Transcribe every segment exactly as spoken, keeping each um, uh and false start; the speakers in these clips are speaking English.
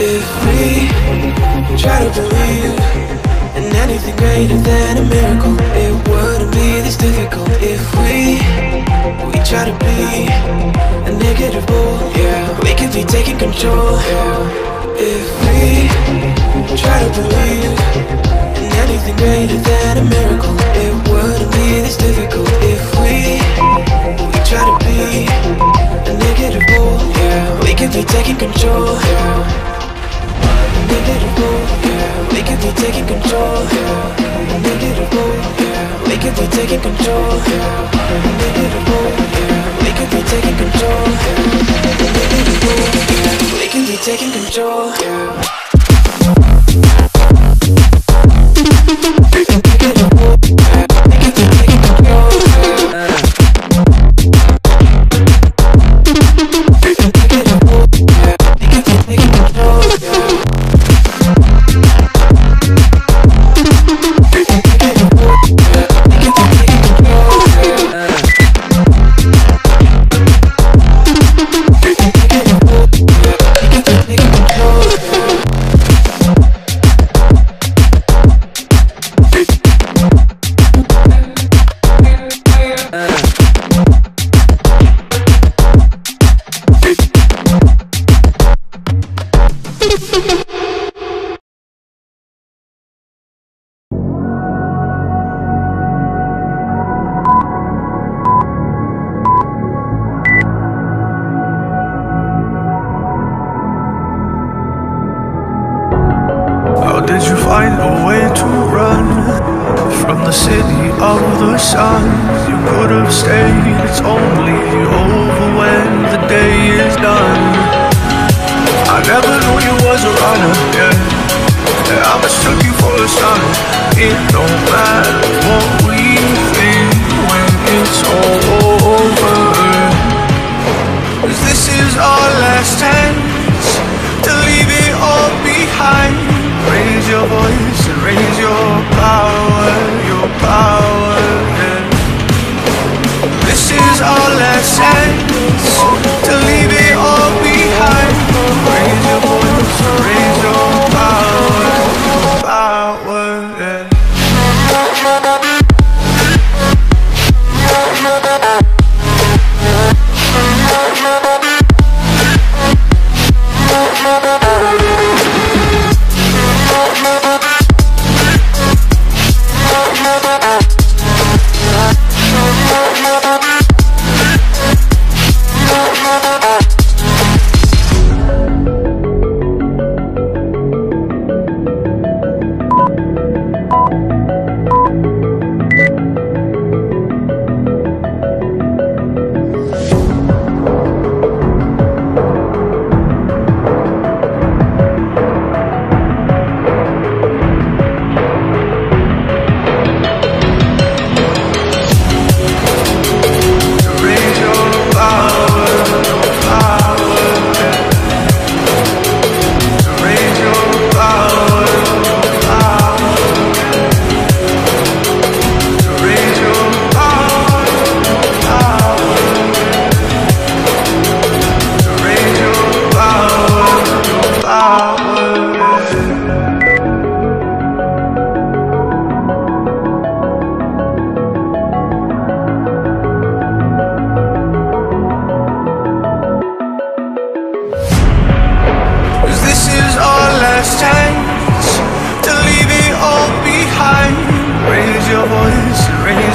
If we try to believe in anything greater than a miracle, it wouldn't be this difficult. If we, we try to be a negative bull, yeah, we could be taking control, yeah. If we try to believe in anything greater than a miracle, it wouldn't be this difficult. If we, we try to be a negative bull, yeah, we could be taking control, yeah. Yeah, we could be taking control, yeah. Make it a move, yeah. We could be taking control, yeah. Make it a move, yeah. We could be taking control, yeah. Make it a move, yeah. We could be taking control, yeah.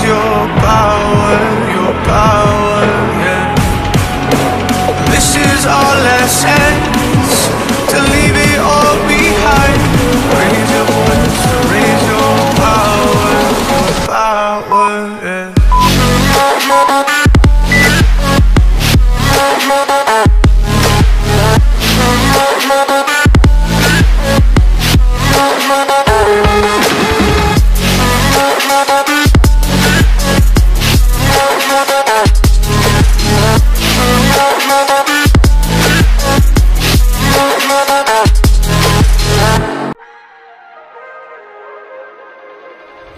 your power, your power, yeah. This is our lessons, to leave it all behind. Raise your voice, raise your power, your power, yeah.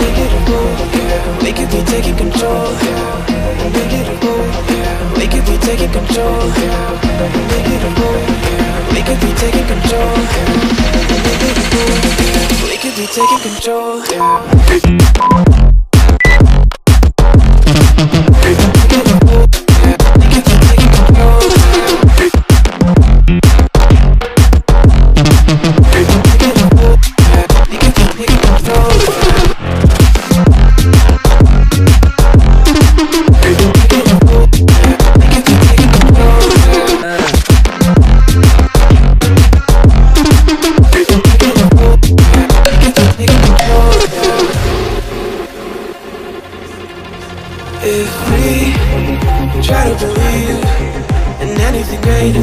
Make it a move, yeah. We could be taking control, yeah. Make it a move, yeah. We could be taking control, yeah. Make it a move, yeah. We could be taking control, yeah. Make it a move, yeah. We could be taking control, yeah. If we try to believe in anything greater